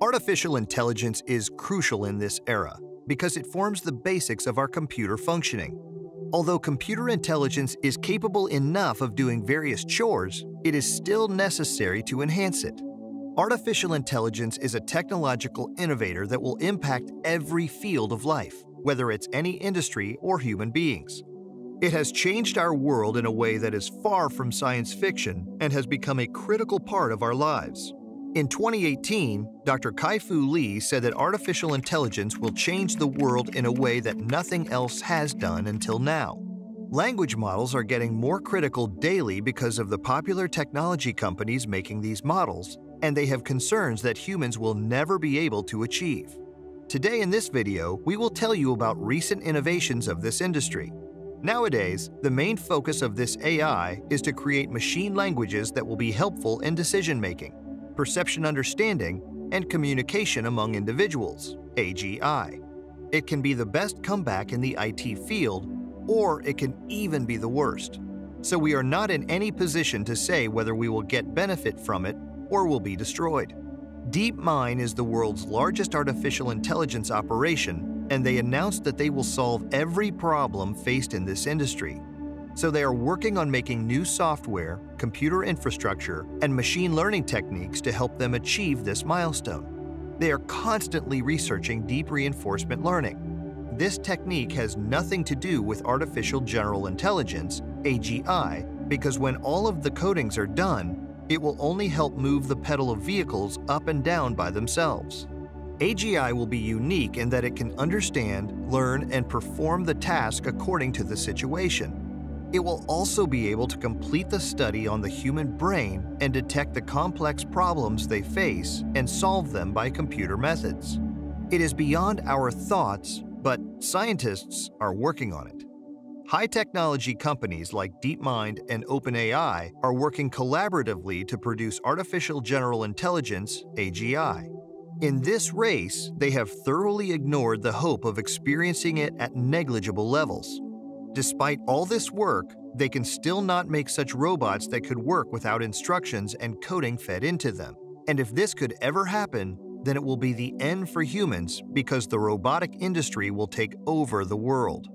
Artificial intelligence is crucial in this era because it forms the basics of our computer functioning. Although computer intelligence is capable enough of doing various chores, it is still necessary to enhance it. Artificial intelligence is a technological innovator that will impact every field of life, whether it's any industry or human beings. It has changed our world in a way that is far from science fiction and has become a critical part of our lives. In 2018, Dr. Kai-Fu Lee said that artificial intelligence will change the world in a way that nothing else has done until now. Language models are getting more critical daily because of the popular technology companies making these models, and they have concerns that humans will never be able to achieve. Today in this video, we will tell you about recent innovations of this industry. Nowadays, the main focus of this AI is to create machine languages that will be helpful in decision-making, perception understanding, and communication among individuals, AGI. It can be the best comeback in the IT field, or it can even be the worst. So we are not in any position to say whether we will get benefit from it or will be destroyed. DeepMind is the world's largest artificial intelligence operation, and they announced that they will solve every problem faced in this industry. So they are working on making new software, computer infrastructure, and machine learning techniques to help them achieve this milestone. They are constantly researching deep reinforcement learning. This technique has nothing to do with artificial general intelligence, AGI, because when all of the codings are done, it will only help move the pedal of vehicles up and down by themselves. AGI will be unique in that it can understand, learn, and perform the task according to the situation. It will also be able to complete the study on the human brain and detect the complex problems they face and solve them by computer methods. It is beyond our thoughts, but scientists are working on it. High technology companies like DeepMind and OpenAI are working collaboratively to produce artificial general intelligence, AGI. In this race, they have thoroughly ignored the hope of experiencing it at negligible levels. Despite all this work, they can still not make such robots that could work without instructions and coding fed into them. And if this could ever happen, then it will be the end for humans because the robotic industry will take over the world.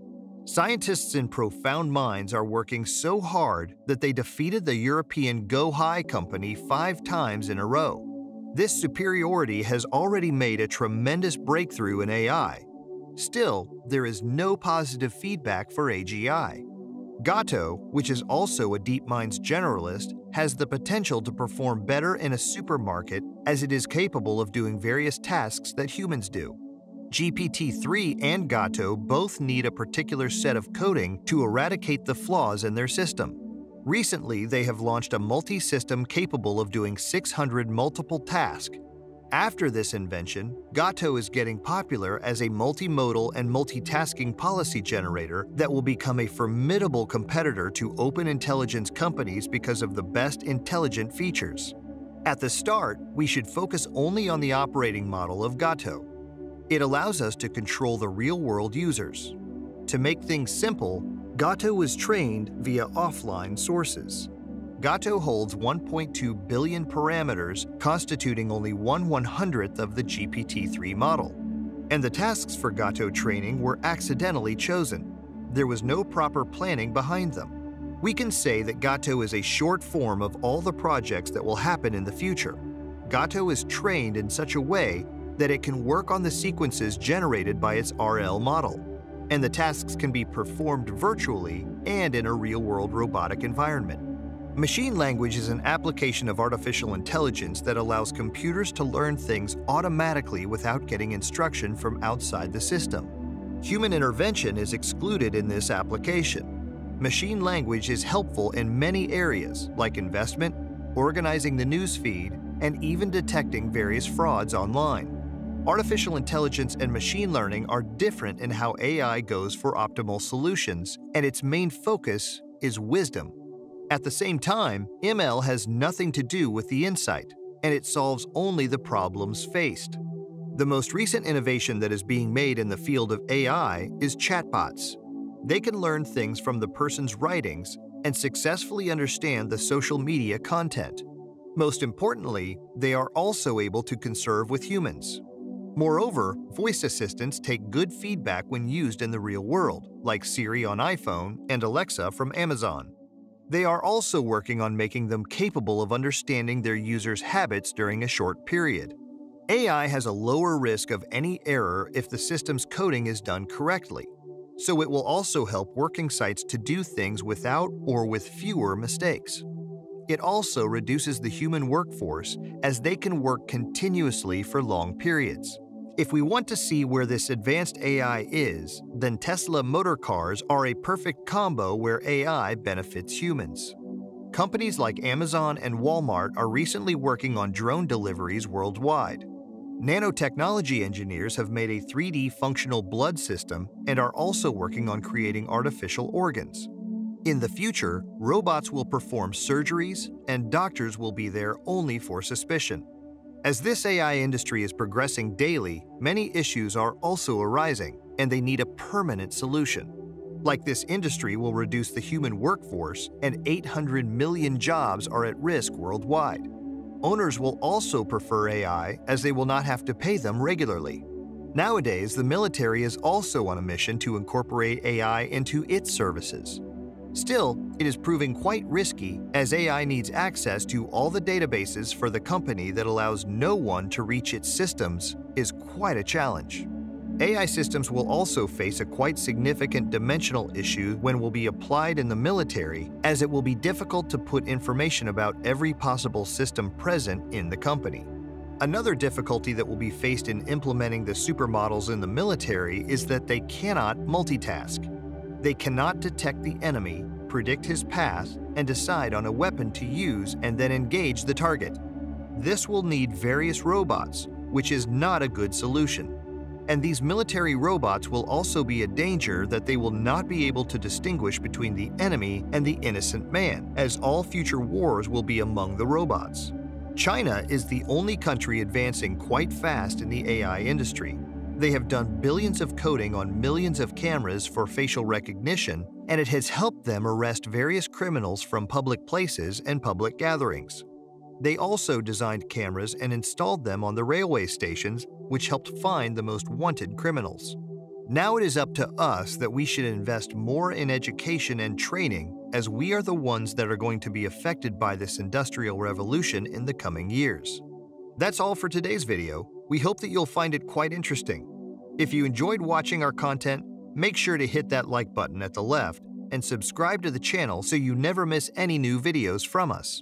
Scientists in profound minds are working so hard that they defeated the European Go High company 5 times in a row. This superiority has already made a tremendous breakthrough in AI. Still, there is no positive feedback for AGI. Gato, which is also a DeepMind's generalist, has the potential to perform better in a supermarket as it is capable of doing various tasks that humans do. GPT-3 and Gato both need a particular set of coding to eradicate the flaws in their system. Recently, they have launched a multi-system capable of doing 600 multiple tasks. After this invention, Gato is getting popular as a multimodal and multitasking policy generator that will become a formidable competitor to open intelligence companies because of the best intelligent features. At the start, we should focus only on the operating model of Gato. It allows us to control the real-world users. To make things simple, Gato was trained via offline sources. Gato holds 1.2 billion parameters, constituting only 1/100th of the GPT-3 model. And the tasks for Gato training were accidentally chosen. There was no proper planning behind them. We can say that Gato is a short form of all the projects that will happen in the future. Gato is trained in such a way that it can work on the sequences generated by its RL model, and the tasks can be performed virtually and in a real-world robotic environment. Machine language is an application of artificial intelligence that allows computers to learn things automatically without getting instruction from outside the system. Human intervention is excluded in this application. Machine language is helpful in many areas, like investment, organizing the news feed, and even detecting various frauds online. Artificial intelligence and machine learning are different in how AI goes for optimal solutions, and its main focus is wisdom. At the same time, ML has nothing to do with the insight, and it solves only the problems faced. The most recent innovation that is being made in the field of AI is chatbots. They can learn things from the person's writings and successfully understand the social media content. Most importantly, they are also able to converse with humans. Moreover, voice assistants take good feedback when used in the real world, like Siri on iPhone and Alexa from Amazon. They are also working on making them capable of understanding their users' habits during a short period. AI has a lower risk of any error if the system's coding is done correctly, so it will also help working sites to do things without or with fewer mistakes. It also reduces the human workforce as they can work continuously for long periods. If we want to see where this advanced AI is, then Tesla motor cars are a perfect combo where AI benefits humans. Companies like Amazon and Walmart are recently working on drone deliveries worldwide. Nanotechnology engineers have made a 3D functional blood system and are also working on creating artificial organs. In the future, robots will perform surgeries and doctors will be there only for suspicion. As this AI industry is progressing daily, many issues are also arising and they need a permanent solution. Like this industry will reduce the human workforce and 800 million jobs are at risk worldwide. Owners will also prefer AI as they will not have to pay them regularly. Nowadays, the military is also on a mission to incorporate AI into its services. Still, it is proving quite risky as AI needs access to all the databases for the company that allows no one to reach its systems is quite a challenge. AI systems will also face a quite significant dimensional issue when will be applied in the military, as it will be difficult to put information about every possible system present in the company. Another difficulty that will be faced in implementing the supermodels in the military is that they cannot multitask. They cannot detect the enemy, predict his path, and decide on a weapon to use and then engage the target. This will need various robots, which is not a good solution. And these military robots will also be a danger that they will not be able to distinguish between the enemy and the innocent man, as all future wars will be among the robots. China is the only country advancing quite fast in the AI industry. They have done billions of coding on millions of cameras for facial recognition, and it has helped them arrest various criminals from public places and public gatherings. They also designed cameras and installed them on the railway stations, which helped find the most wanted criminals. Now it is up to us that we should invest more in education and training, as we are the ones that are going to be affected by this industrial revolution in the coming years. That's all for today's video. We hope that you'll find it quite interesting. If you enjoyed watching our content, make sure to hit that like button at the left and subscribe to the channel so you never miss any new videos from us.